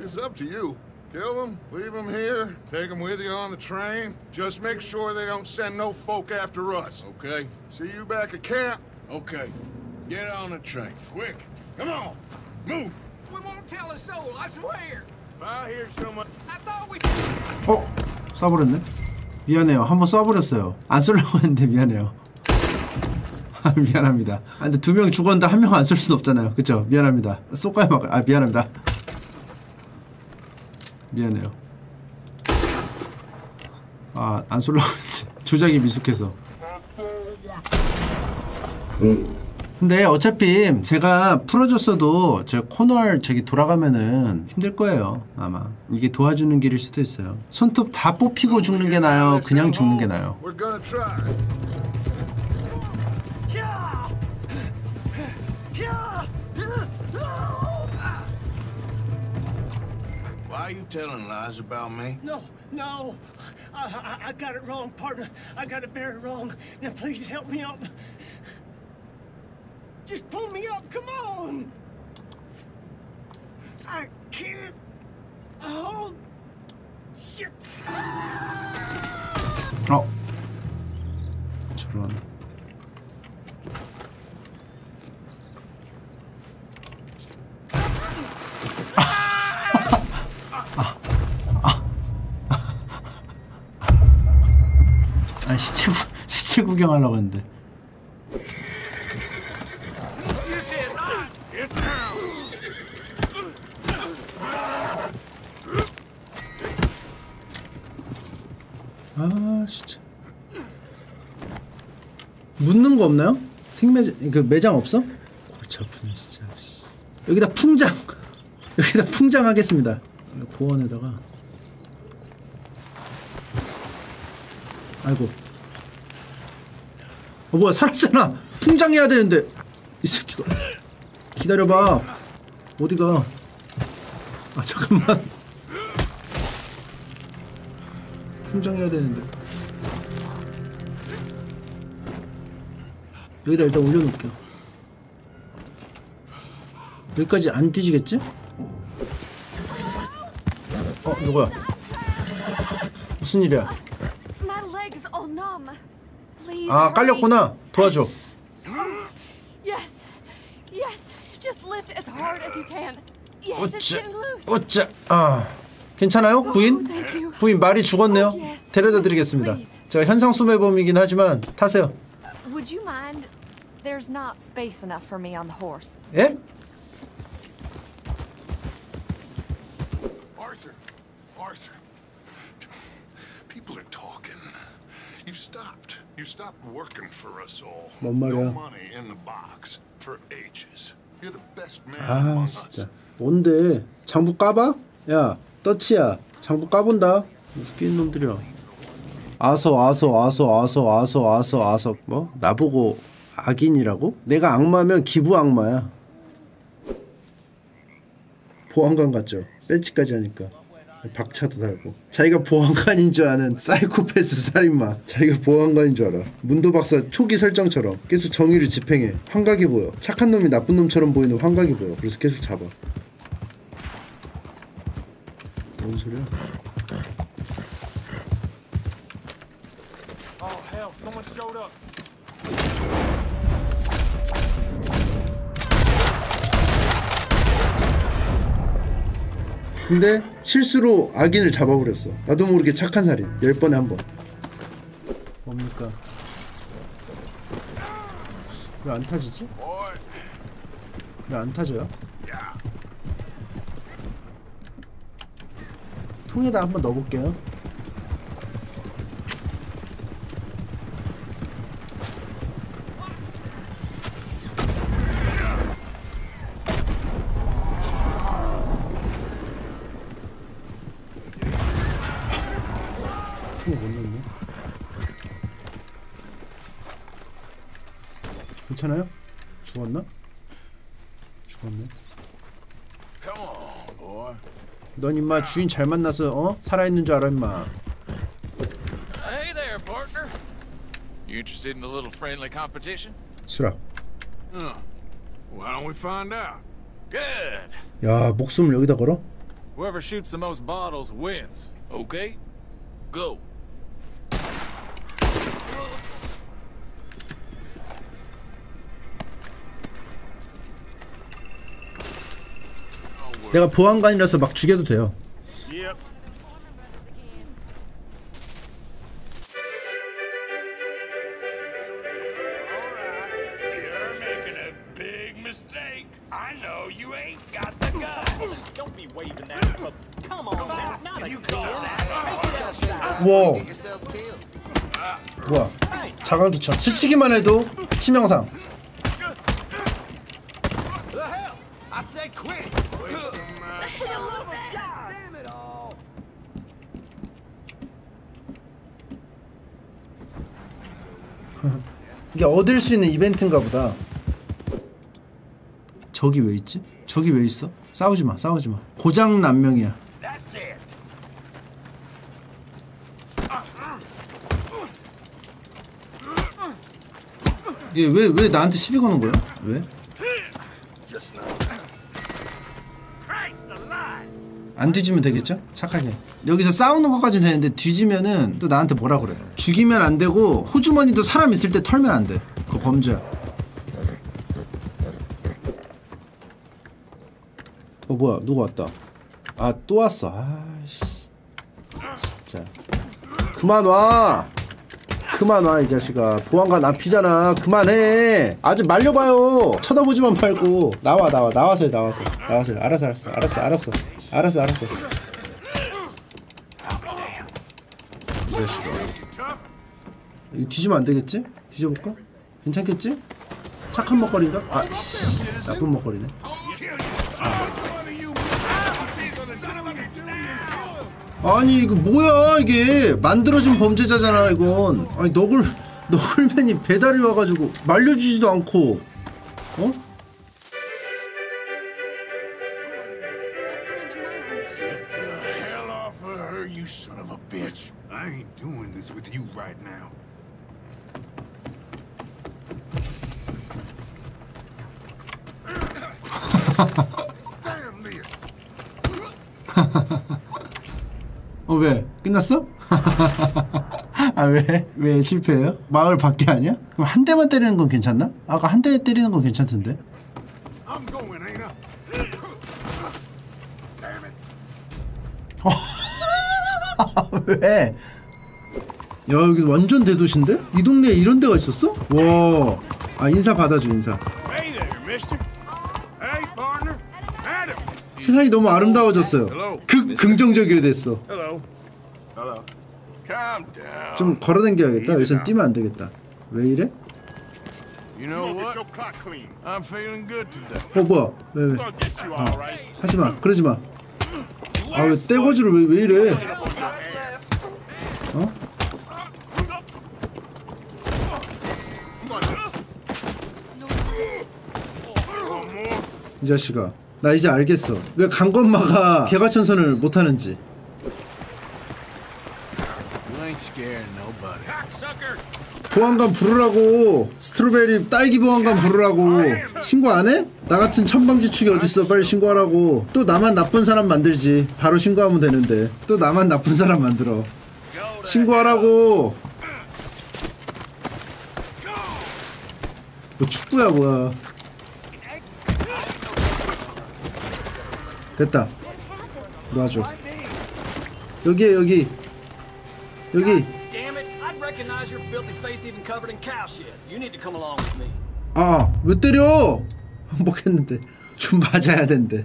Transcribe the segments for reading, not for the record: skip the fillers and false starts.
It's up to you. Kill them, leave them here, take them with you on the train. Just make sure they don't send no folk after us. Okay. See you back at camp. Okay. Get on the train, quick. Come on, move. We won't tell a soul, I swear. If I hear someone, I thought we. 어, 쏴버렸네. 미안해요. 한번 쏴버렸어요. 안 쏠려고 했는데 미안해요. 미안합니다. 아, 근데 두 명 죽었는데 한 명 안 쏠 순 없잖아요. 그쵸? 미안합니다. 쏠까요, 막아요? 아, 미안합니다. 미안해요. 아, 안 쏠라고 했는데 조작이 미숙해서. 근데 어차피 제가 풀어줬어도 제 코너 저기 돌아가면은 힘들 거예요. 아마 이게 도와주는 길일 수도 있어요. 손톱 다 뽑히고 죽는 게 나아요? 그냥 죽는 게 나아요? Why are you telling lies about me? No. I got it wrong, partner. I got it very wrong. Now please help me up. Just pull me up, come on! I can't... Oh... Shit! Oh. 저런... 시체 구경하려고 했는데. 아, 진짜. 묻는 거 없나요? 생매장, 그 매장 없어? 골치 아프네, 진짜. 여기다 풍장! 여기다 풍장 하겠습니다. 고원에다가. 아이고. 어, 뭐야, 살았잖아. 풍장해야 되는데 이 새끼가. 기다려봐. 어디가? 아, 잠깐만. 풍장해야 되는데 여기다 일단 올려놓을게요. 여기까지 안 뒤지겠지? 어, 누구야? 무슨 일이야? 아, 깔렸구나. 도와줘. 어째, 어째. 아, 괜찮아요? 부인? 부인 말이 죽었네요. 데려다 드리겠습니다. 제가 현상 수매범이긴 하지만 타세요. 예? You stopped working for us all. No money in the box for ages. You're the best man. 아, 진짜. 뭔데? 장부 까봐? 야, 떠치야. 장부 까본다. 웃긴 놈들이야. 아서. 뭐? 나보고 악인이라고? 내가 악마면 기부 악마야. 보안관 같죠? 배치까지 하니까. 박차도 달고. 자기가 보안관인 줄 아는 사이코패스 살인마. 자기가 보안관인 줄 알아. 문도 박사 초기 설정처럼 계속 정의를 집행해. 환각이 보여. 착한 놈이 나쁜 놈처럼 보이는 환각이 보여. 그래서 계속 잡아. 뭔 소리야? 근데 실수로 악인을 잡아버렸어. 나도 모르게 착한 살인. 10번에 한 번. 뭡니까? 왜 안 타지지? 왜 안 타져요? 통에다 한번 넣어볼게요. 괜찮아요? 죽었나? 죽었네. 넌 임마 주인 잘 만나서 어? 살아있는 줄 알아 임마. Hey there, partner. You interested in a little friendly competition? 수락. Why don't we find out? Good. 야, 목숨을 여기다 걸어? Whoever shoots the most bottles wins. Okay? Go. 내가 보안관이라서 막 죽여도 돼요. Yep. 와. 뭐야? 자갈기차. 스치기만 해도 치명상. 이게 얻을 수 있는 이벤트인가 보다. 저기 왜 있지? 저기 왜 있어? 싸우지마, 싸우지마. 고장 난명이야. 얘 왜 나한테 시비 거는 거야? 왜? 안 뒤지면 되겠죠? 착하게. 여기서 싸우는 것까지는 되는데 뒤지면은 또 나한테 뭐라 그래요. 죽이면 안 되고 호주머니도 사람 있을 때 털면 안 돼. 그거 범죄야. 어 뭐야 누가 왔다. 아 또 왔어. 아씨 진짜. 그만 와. 그만 와 이 자식아. 보안관 앞이잖아. 그만해. 아주 말려봐요. 쳐다보지만 말고. 나와 나와. 나와서 해, 나와서. 나와서 해. 알았어 알았어. 알았어 알았어. 알았어 알았어. 이 자식아. 이거 뒤지면 안 되겠지? 뒤져볼까? 괜찮겠지? 착한 먹거리인가? 아 씨. 나쁜 먹거리네. 아니 이거 뭐야 이게. 만들어진 범죄자잖아 이건. 아니 너굴맨이 배달이 와가지고 말려주지도 않고 어? 어 왜? 끝났어? 아 왜? 왜 실패해요? 마을 밖에 아니야? 그럼 한 대만 때리는 건 괜찮나? 아까 한 대 때리는 건 괜찮던데? 어 왜? 야 여기 완전 대도시인데? 이 동네에 이런 데가 있었어? 와. 아 인사 받아줘 인사. 세상이 너무 아름다워졌어요. 긍정적이어야 됐어. 좀 걸어댕겨야겠다. 여기선 뛰면 안되겠다. 왜 이래? 어 뭐야 왜 아, 하지마 그러지마. 아 왜 떼거지를 왜 이래. 어? 이 자식아 나 이제 알겠어 왜 강건마가 개과천선을 못하는지. 보안관 부르라고. 스트로베리 딸기 보안관 부르라고. 신고 안해? 나같은 천방지축이 어딨어. 빨리 신고하라고. 또 나만 나쁜 사람 만들지. 바로 신고하면 되는데 또 나만 나쁜 사람 만들어. 신고하라고. 뭐 축구야 뭐야. 됐다. 놔줘. 여기에 여기. 여기. 아, 왜 때려? 안 먹겠는데. 좀 맞아야 된대.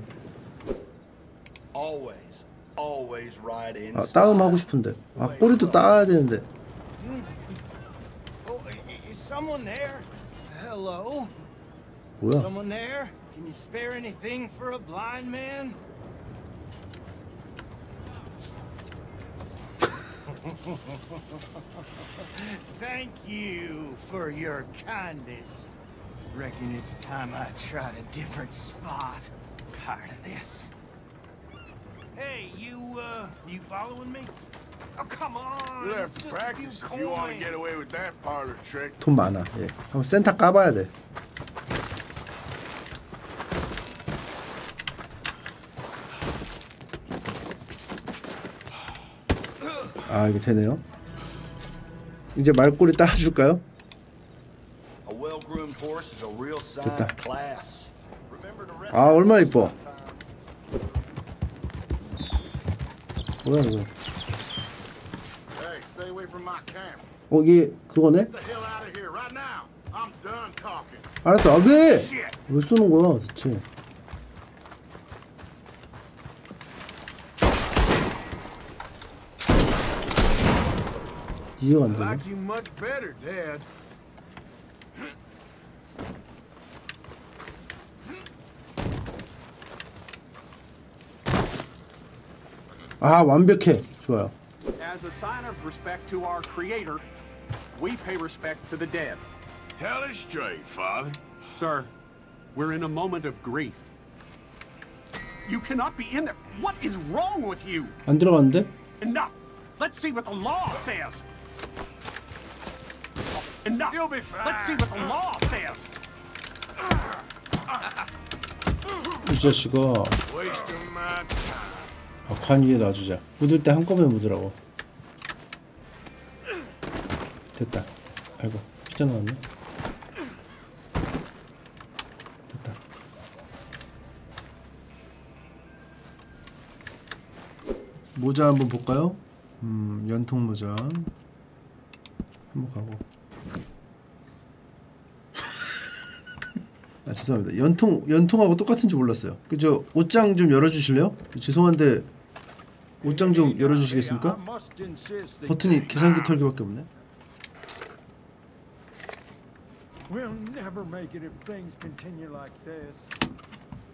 아, 따움하고 싶은데. 아, 꼬리도 따야 되는데. 뭐야? Thank you for your kindness. Reckon it's time I tried a different spot. Tired of this. Hey, you following me? Oh, come on. Let's practice if you want to get away with that parlor trick. 돈 많아. 예. 한번 센터 까봐야 돼. 아, 이게 되네요. 이제 말꼬리 따라줄까요? 됐다. 아, 얼마나 이뻐. 뭐야 이거. 어, 이게 그거네? 알았어. 아, 왜? 왜 쏘는 거야 대체. 이해가 안 되네. 아, 완벽해. 좋아요. As a sign of respect to our creator, we pay respect to the dead. Tell it straight, Father. Sir, we're in a moment of grief. You cannot be in there. What is wrong with you? 안 들어갔는데? Enough. Let's see what the law says. Enough. You'll be fine. Let's see what the law says. 이 자식아. 아, 관 위에 놔주자. 묻을 때 한꺼번에 묻으라고. 됐다. 아이고, 피자 나왔네. 됐다. 모자 한번 볼까요? 연통 모자. 한번 가고. 아, 죄송합니다. 연통하고 똑같은 줄 몰랐어요. 그저 옷장 좀 열어주실래요? 죄송한데. 옷장 좀 열어주시겠습니까? 버튼이 계산기 털기밖에 없네.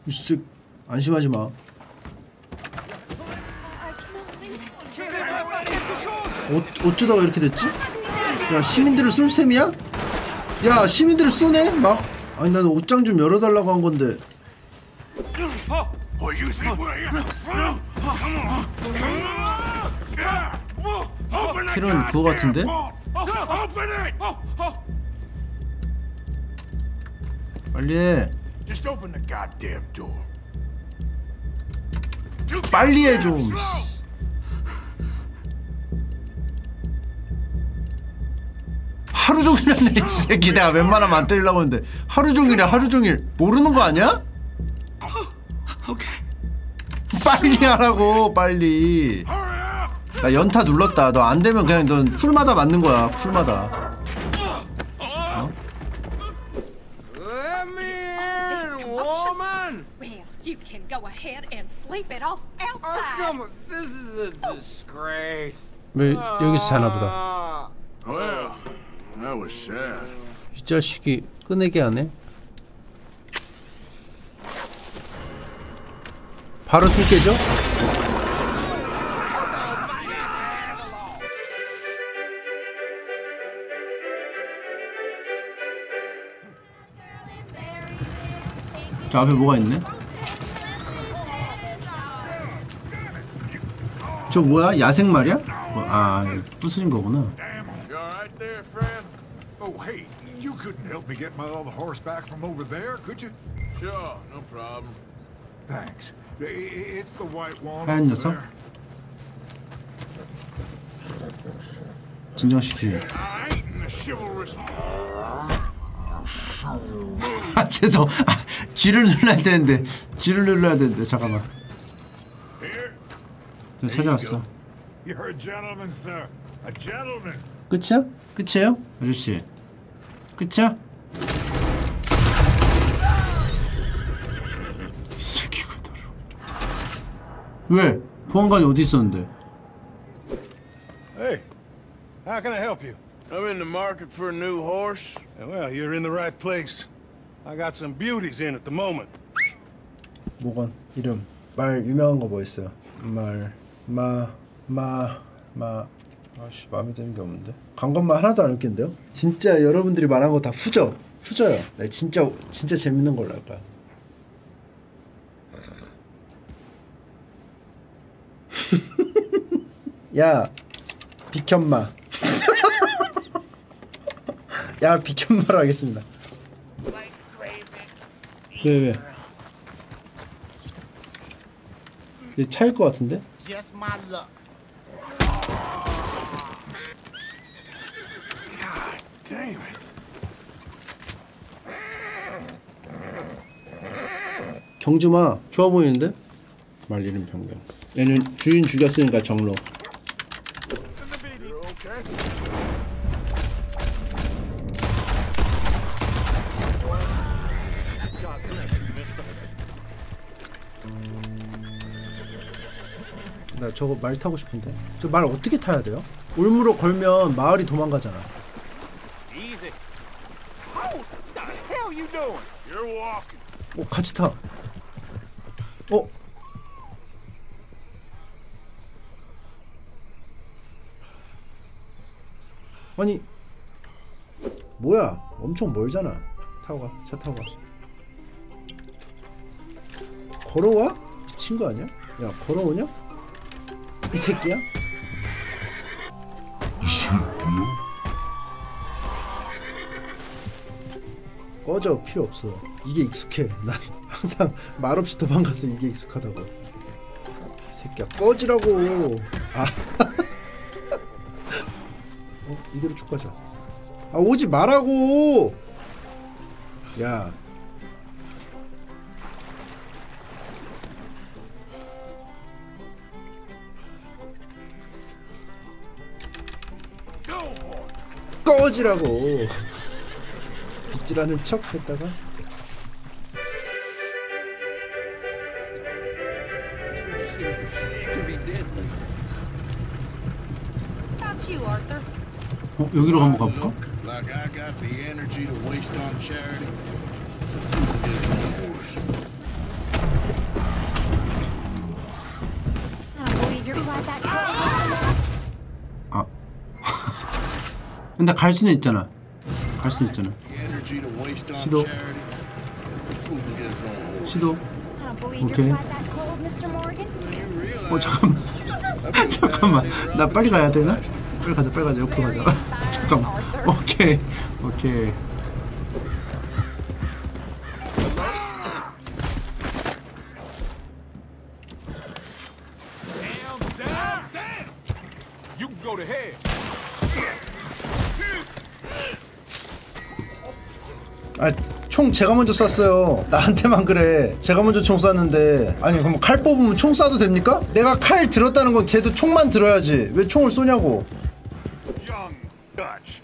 이씨, 안심하지 마. 어쩌다가 이렇게 됐지? 야, 시민들을 쏠 셈이야? 야, 시민들을 쏘네? 막? 아니, 나는 옷장 좀 열어달라고 한 건데. 킬은 그거 같은데? 빨리 해. 빨리 해 좀. 하루종일 하네 이 새끼. 내가 웬만하면 안 때리려고 했는데 하루종일이야. 하루종일. 모르는 거 아니야? 빨리 하라고. 빨리. 나 연타 눌렀다. 너 안 되면 그냥 넌 풀마다 맞는 거야. 풀마다. 어? 왜 여기서 자나 보다. 이 자식이 꺼내게 하네. 바로 술 깨죠? 저 앞에 뭐가 있네? 저 뭐야? 야생 말이야? 뭐, 아, 부수진 거구나. 하얀 녀석? 진정시키기. 아, 죄송. 아, G를 눌러야 되는데. G를 눌러야 되는데. 잠깐만. 저 찾아왔어. 끝이야? 끝이에요? 아저씨. 끝이야? 왜? 보안관이 어디 있었는데? Hey, how can I help you? I'm in the market for a new horse. Well, you're in the right place. I got some beauties in at the moment. 모건 이름 말 유명한 거 뭐 있어요? 말 아씨 마음에 드는 게 없는데 간 것만 하나도 안 웃긴데요? 진짜 여러분들이 말한 거 다 후져요. 네, 진짜 재밌는 걸로 할까요? 야 비켠마. 야 비켠마로 하겠습니다. 왜? 얘 차일 것 같은데? Damn it. 경주마 좋아 보이는데? 말 이름 변경. 얘는 주인 죽였으니까 정로. 나 저거 말 타고 싶은데. 저 말 어떻게 타야 돼요? 올무로 걸면 마을이 도망가잖아. 오 같이 타. 어? 아니 뭐야? 엄청 멀잖아. 타고 가. 차 타고 가. 걸어와? 미친 거 아니야? 야 걸어오냐? 이 새끼야? 이 새끼야? 꺼져 필요 없어. 이게 익숙해. 난 항상 말없이 도망가서 이게 익숙하다고. 이 새끼야 꺼지라고. 아. 어 이대로 쭉 가자. 아 오지 말라고. 야. 꺼지라고. 빗질하는 척 했다가 어? 여기로 한번 가볼까? 아 근데 갈 수는 있잖아. 갈 수는 있잖아. 시도 오케이. 어 잠깐만. 잠깐만 나 빨리 가야 되나? 빨리 가자 옆으로 가자. 잠깐만 오케이 아, 총 제가 먼저 쐈어요. 나한테만 그래. 제가 먼저 총 쐈는데. 아니 그럼 칼 뽑으면 총 쏴도 됩니까? 내가 칼 들었다는 건 쟤도 총만 들어야지. 왜 총을 쏘냐고. Young Dutch,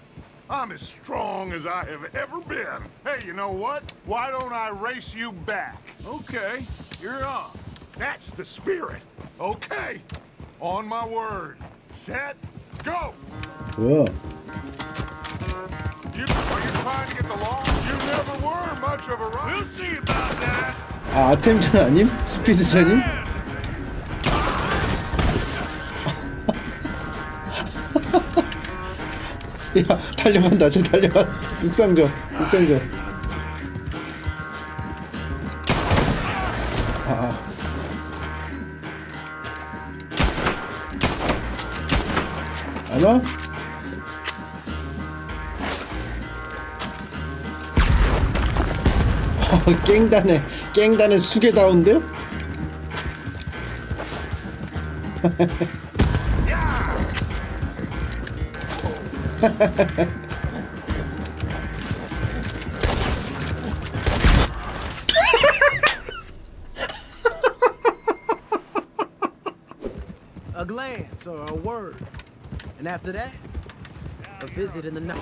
I'm as strong as I have ever been. Hey, you know what? Why don't I race you back? Okay, you're on. That's the spirit. Okay, on my word. Set, go. 뭐야? 아, 아템전 아님? 스피드전 아님? 야, 달려간다, 쟤 달려간. 육상전. 안 와? 깽단에 수개다운데요? A glance or a word, and after that, a visit in the night.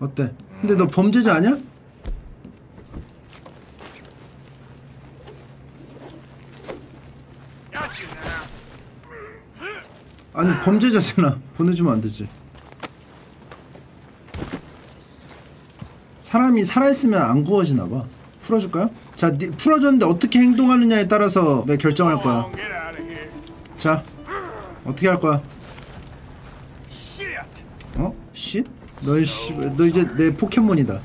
어때? 근데 너 범죄자 아니야? 아니 범죄자잖아. 보내주면 안 되지. 사람이 살아있으면 안 구워지나 봐. 풀어줄까요? 자, 풀어줬는데 어떻게 행동하느냐에 따라서 내가 결정할 거야. 자, 어떻게 할 거야? 어? 쉿? 너 이제 내 포켓몬이다.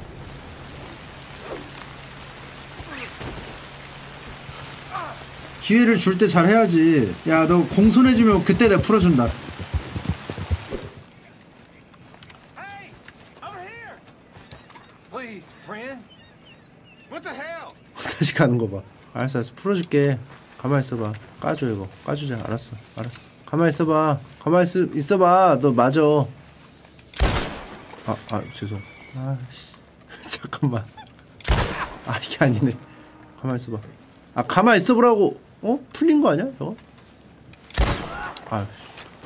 기회를 줄 때 잘 해야지. 야, 너 공손해지면 그때 내가 풀어준다. 다시 가는 거 봐. 알았어, 알았어. 풀어줄게. 가만히 있어봐. 까줘, 이거. 까주자. 알았어, 알았어. 가만히 있어봐. 가만히 있어봐. 너 맞아. 죄송. 아씨. 잠깐만. 이게 아니네. 가만히 있어봐. 가만히 있어보라고. 어? 풀린 거 아니야? 저거?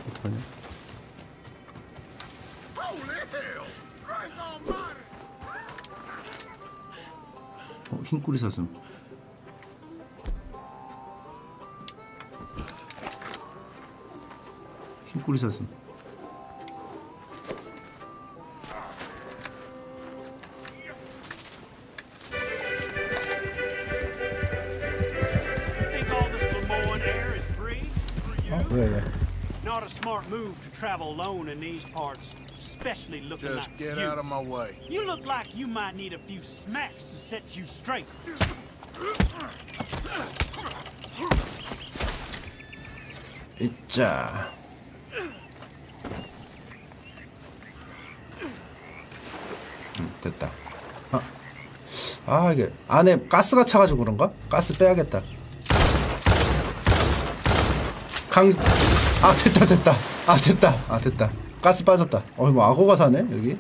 어떡하냐. 흰꼬리 사슴. 흰꼬리 사슴. 왜? Not a smart move to travel alone in these parts. Especially looking like you. Just get out of my way. You look like you might need a few smacks to set you straight. 이자. 됐다. 이게 안에 가스가 차가지고 그런가? 가스 빼야겠다. 됐다. 됐다. 가스 빠졌다. 뭐 악어가 사네 여기.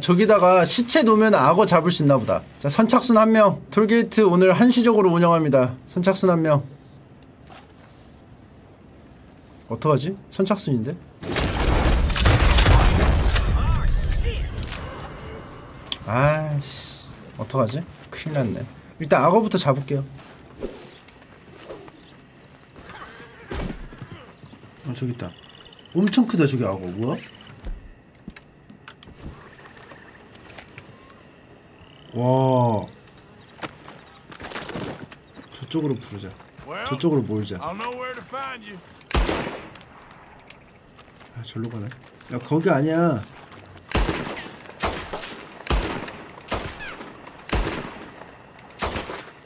저기다가 시체 놓으면 악어 잡을 수 있나보다. 자, 선착순 1명. 톨게이트 오늘 한시적으로 운영합니다. 선착순 1명. 어떡하지? 선착순인데? 아씨, 어떡하지? 큰일났네. 일단 악어부터 잡을게요. 저기 있다. 엄청 크다 저기 악어. 뭐야? 와, 저쪽으로 부르자. 저쪽으로 몰자. 절로 가네. 야, 거기 아니야.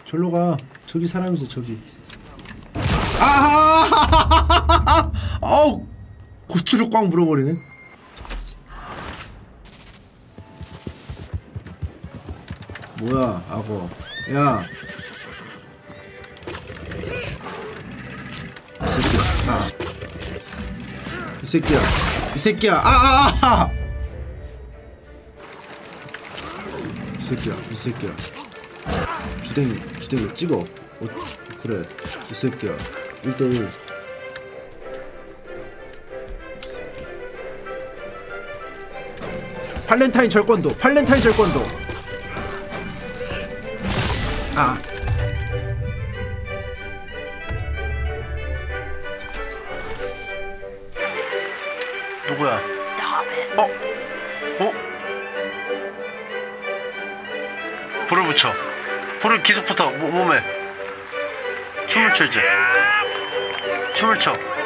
절로 가. 저기 사람 있어. 저기. 아하하하하하하하. 어우, 고추를 꽉 물어버리네. 뭐야 악어. 야, 이 새끼야. 이 새끼야. 주댕이 찍어. 그래, 이 새끼야. 1대1. 팔렌타인 절권도. 누구야? 불을 붙여. 불을 계속 붙어. 몸에 춤을 춰.